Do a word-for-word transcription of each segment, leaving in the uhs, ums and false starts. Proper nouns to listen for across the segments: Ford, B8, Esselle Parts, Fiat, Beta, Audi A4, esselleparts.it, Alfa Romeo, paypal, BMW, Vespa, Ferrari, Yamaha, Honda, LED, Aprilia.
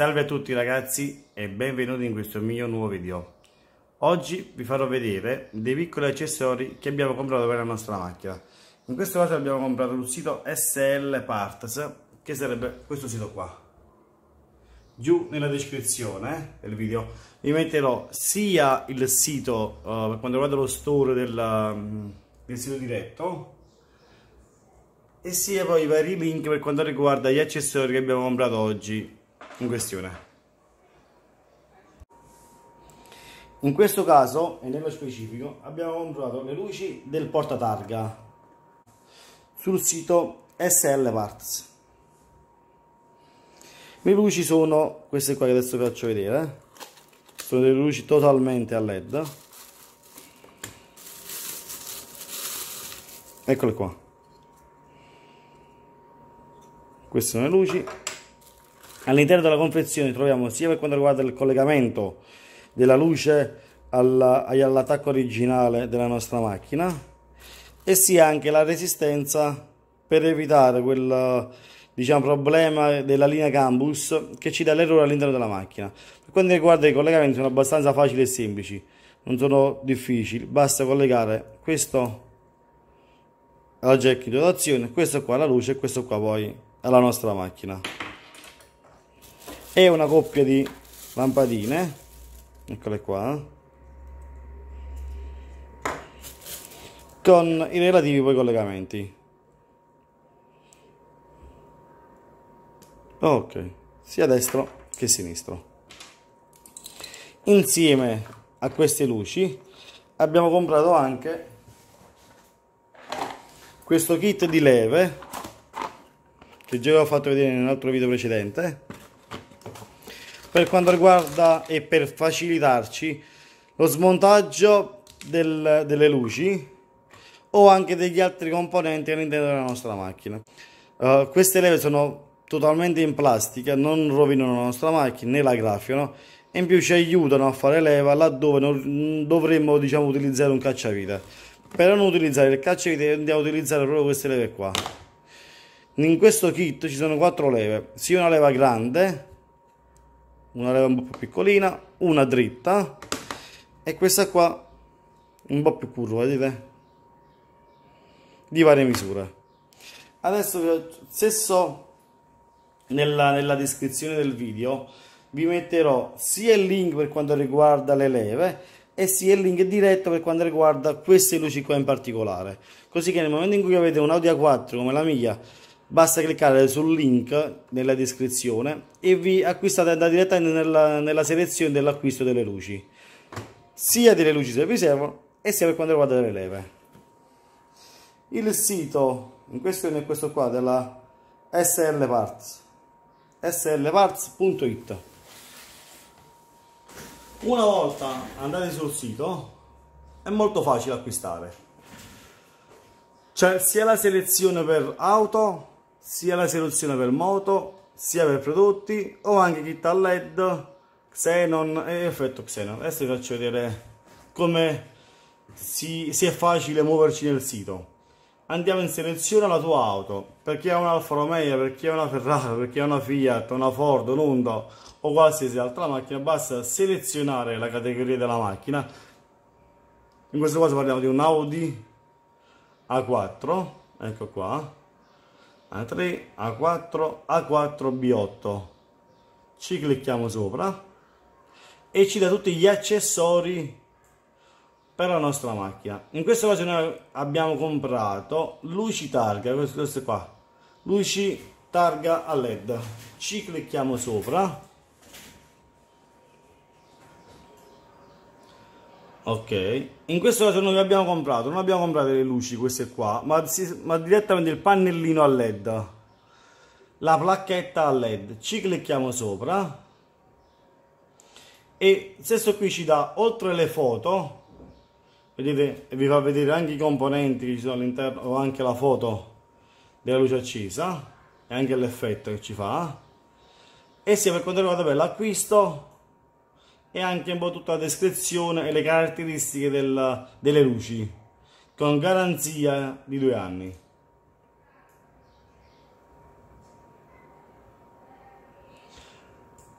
Salve a tutti ragazzi e benvenuti in questo mio nuovo video. Oggi vi farò vedere dei piccoli accessori che abbiamo comprato per la nostra macchina. In questo caso abbiamo comprato il sito Esselle Parts, che sarebbe questo sito qua. Giù nella descrizione del video vi metterò sia il sito uh, per quanto riguarda lo store del, del sito diretto, e sia poi i vari link per quanto riguarda gli accessori che abbiamo comprato oggi in questione. In questo caso e nello specifico abbiamo comprato le luci del portatarga sul sito Esselle Parts. Le luci sono queste qua che adesso vi faccio vedere, sono delle luci totalmente a led, eccole qua. Queste sono le luci. All'interno della confezione troviamo sia per quanto riguarda il collegamento della luce all'attacco originale della nostra macchina, e sia anche la resistenza per evitare quel, diciamo, problema della linea Campus che ci dà l'errore all'interno della macchina. Per quanto riguarda i collegamenti sono abbastanza facili e semplici, non sono difficili, basta collegare questo alla jack in dotazione, questo qua alla luce e questo qua poi alla nostra macchina. E una coppia di lampadine, eccole qua, con i relativi poi collegamenti. Ok, sia destro che sinistro. Insieme a queste luci abbiamo comprato anche questo kit di leve che già avevo fatto vedere in un altro video precedente, per quanto riguarda e per facilitarci lo smontaggio del, delle luci o anche degli altri componenti all'interno della nostra macchina. Uh, queste leve sono totalmente in plastica, non rovinano la nostra macchina né la graffiano, e in più ci aiutano a fare leva laddove non dovremmo, diciamo, utilizzare un cacciavite. Per non utilizzare il cacciavite andiamo a utilizzare proprio queste leve qua. In questo kit ci sono quattro leve, sia una leva grande, una leva un po' più piccolina, una dritta e questa qua un po' più curva, vedete? Di varie misure. Adesso stesso Nella, nella descrizione del video vi metterò sia il link per quanto riguarda le leve e sia il link diretto per quanto riguarda queste luci qua in particolare, così che nel momento in cui avete un Audi A quattro come la mia basta cliccare sul link nella descrizione e vi acquistate da direttamente nella, nella selezione dell'acquisto delle luci, sia delle luci se vi servono e sia per quanto riguarda le leve. Il sito in questione è questo qua della Esselle Parts, esselleparts punto it. Una volta andate sul sito è molto facile acquistare, c'è sia la selezione per auto, sia la selezione per moto, sia per prodotti o anche kit a led, xenon e effetto xenon. Adesso vi faccio vedere come si, si è facile muoverci nel sito. Andiamo in selezione alla tua auto, per chi ha un Alfa Romeo, per chi ha una Ferrari, per chi ha una Fiat, una Ford, un Honda o qualsiasi altra macchina, basta selezionare la categoria della macchina. In questo caso parliamo di un Audi A quattro, ecco qua, A tre, A quattro, A quattro B otto. Ci clicchiamo sopra e ci dà tutti gli accessori per la nostra macchina. In questo caso noi abbiamo comprato luci targa, queste qua, luci targa a led. Ci clicchiamo sopra, ok. In questo caso noi abbiamo comprato, non abbiamo comprato le luci queste qua, ma, si, ma direttamente il pannellino a led, la placchetta a led. Ci clicchiamo sopra e stesso qui ci dà, oltre le foto, vedete, vi fa vedere anche i componenti che ci sono all'interno o anche la foto della luce accesa e anche l'effetto che ci fa, e sia per quanto riguarda l'acquisto e anche un po' tutta la descrizione e le caratteristiche del, delle luci con garanzia di due anni.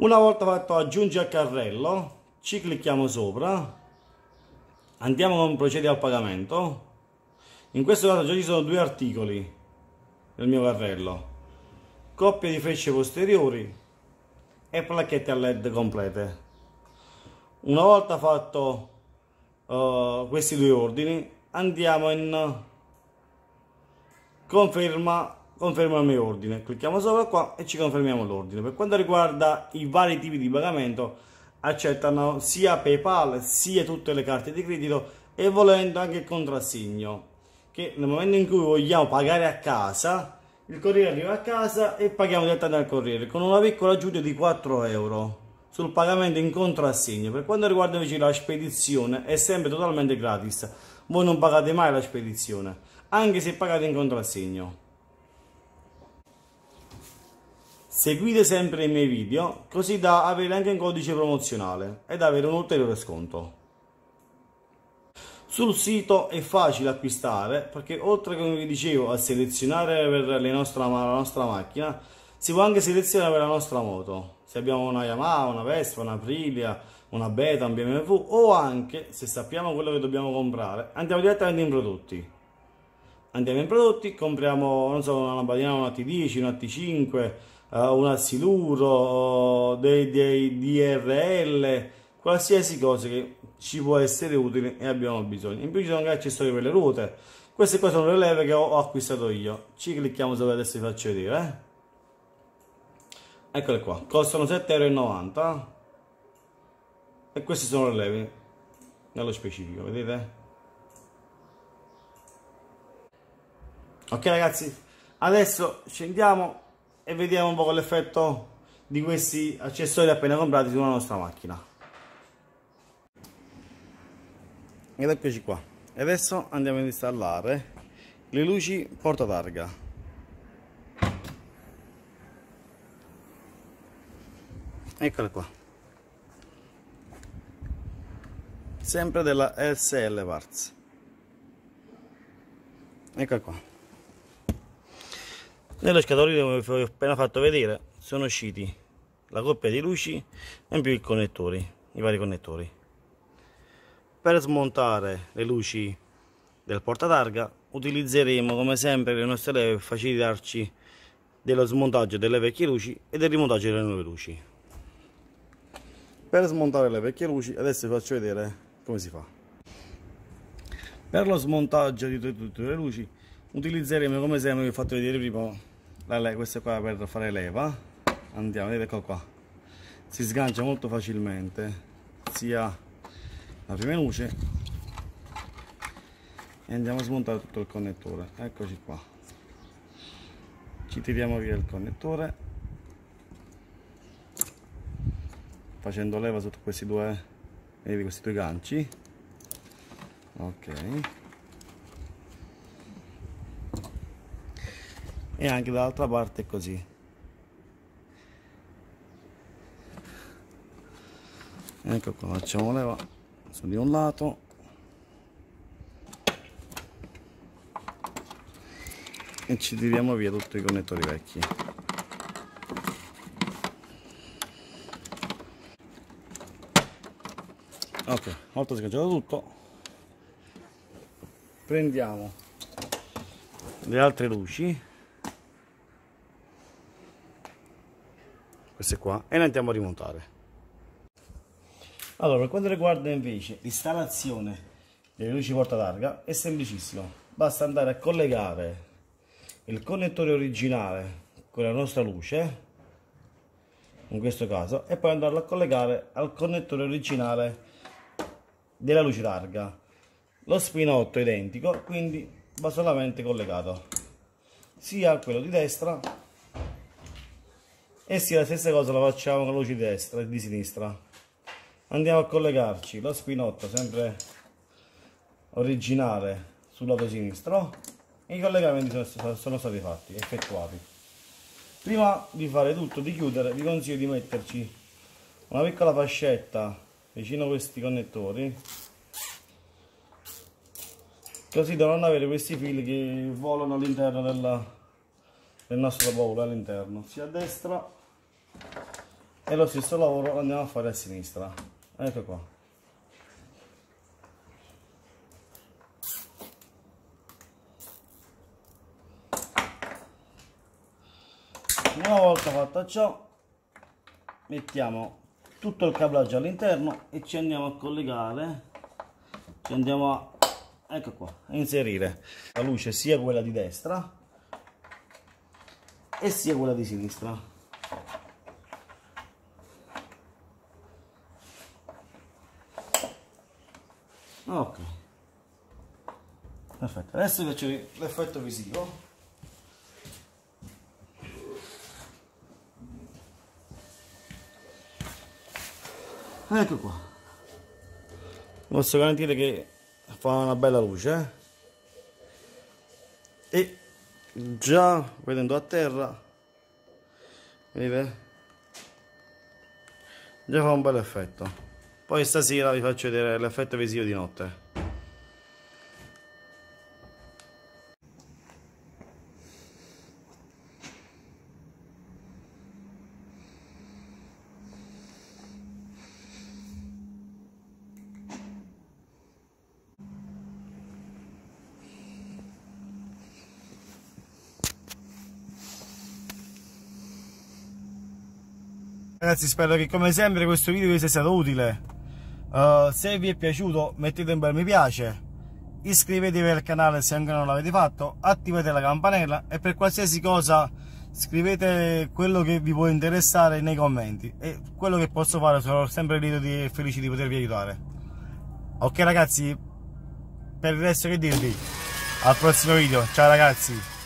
Una volta fatto aggiungi al carrello, ci clicchiamo sopra, andiamo con procedi al pagamento. In questo caso già ci sono due articoli del mio carrello, coppie di frecce posteriori e placchette a led complete. Una volta fatto uh, questi due ordini, andiamo in conferma conferma il mio ordine, clicchiamo sopra qua e ci confermiamo l'ordine. Per quanto riguarda i vari tipi di pagamento, accettano sia PayPal sia tutte le carte di credito e volendo anche il contrassegno, che nel momento in cui vogliamo pagare a casa, il corriere arriva a casa e paghiamo direttamente al corriere con una piccola aggiunta di quattro euro sul pagamento in contrassegno. Per quanto riguarda invece la spedizione, è sempre totalmente gratis, voi non pagate mai la spedizione anche se pagate in contrassegno. Seguite sempre i miei video così da avere anche un codice promozionale ed avere un ulteriore sconto. Sul sito è facile acquistare perché, oltre come vi dicevo, a selezionare per le nostra, la nostra macchina, si può anche selezionare per la nostra moto. Se abbiamo una Yamaha, una Vespa, una Aprilia, una Beta, un B M W, o anche se sappiamo quello che dobbiamo comprare, andiamo direttamente in prodotti. Andiamo in prodotti, compriamo, non so, una lampadina, una T dieci, una T cinque, Uh, un assiluro, dei, dei D R L, qualsiasi cosa che ci può essere utile e abbiamo bisogno. In più ci sono anche accessori per le ruote. Queste qua sono le leve che ho, ho acquistato io. Ci clicchiamo sopra, adesso vi faccio vedere. Eccole qua, costano sette e novanta euro e queste sono le leve nello specifico, vedete? Ok ragazzi, adesso scendiamo e vediamo un po' l'effetto di questi accessori appena comprati sulla nostra macchina. Ed eccoci qua, e adesso andiamo ad installare le luci portatarga. Eccole qua, sempre della Esselle Parts. Eccole qua. Nello scatolino, come vi ho appena fatto vedere, sono usciti la coppia di luci e in più i connettori, i vari connettori. Per smontare le luci del portatarga utilizzeremo come sempre le nostre leve per facilitarci dello smontaggio delle vecchie luci e del rimontaggio delle nuove luci. Per smontare le vecchie luci, adesso vi faccio vedere come si fa. Per lo smontaggio di tutte le luci utilizzeremo, come sempre vi ho fatto vedere prima, questa qua per fare leva. Andiamo, vedete, ecco qua, si sgancia molto facilmente sia la prima luce e andiamo a smontare tutto il connettore. Eccoci qua, ci tiriamo via il connettore facendo leva sotto questi due, vedete, questi due ganci. Ok, e anche dall'altra parte così. Ecco qua, facciamo leva su di un lato e ci tiriamo via tutti i connettori vecchi. Ok, una volta sganciato tutto, prendiamo le altre luci, queste qua, e le andiamo a rimontare. Allora, per quanto riguarda invece l'installazione delle luci portatarga, è semplicissimo, basta andare a collegare il connettore originale con la nostra luce, in questo caso, e poi andarlo a collegare al connettore originale della luce targa. Lo spinotto è identico, quindi va solamente collegato sia quello di destra, e sì, la stessa cosa la facciamo con la luce di destra e di sinistra. Andiamo a collegarci lo spinotto sempre originale sul lato sinistro e i collegamenti sono, sono stati fatti, effettuati. Prima di fare tutto, di chiudere, vi consiglio di metterci una piccola fascetta vicino a questi connettori, così da non avere questi fili che volano all'interno della, del nostro baule, all'interno, sia a destra e lo stesso lavoro lo andiamo a fare a sinistra. Ecco qua. Una volta fatto ciò, mettiamo tutto il cablaggio all'interno e ci andiamo a collegare, ci andiamo a, ecco qua, a inserire la luce, sia quella di destra e sia quella di sinistra. Ok, perfetto. Adesso faccio l'effetto visivo. Ecco qua, posso garantire che fa una bella luce, eh? E già vedendo a terra, vedete, già fa un bel effetto. Poi stasera vi faccio vedere l'effetto visivo di notte. Ragazzi, spero che come sempre questo video vi sia stato utile. Uh, se vi è piaciuto mettete un bel mi piace, iscrivetevi al canale se ancora non l'avete fatto, attivate la campanella e per qualsiasi cosa scrivete quello che vi può interessare nei commenti, e quello che posso fare sono sempre lieto e felice di potervi aiutare. Ok ragazzi, per il resto che dirvi, al prossimo video, ciao ragazzi.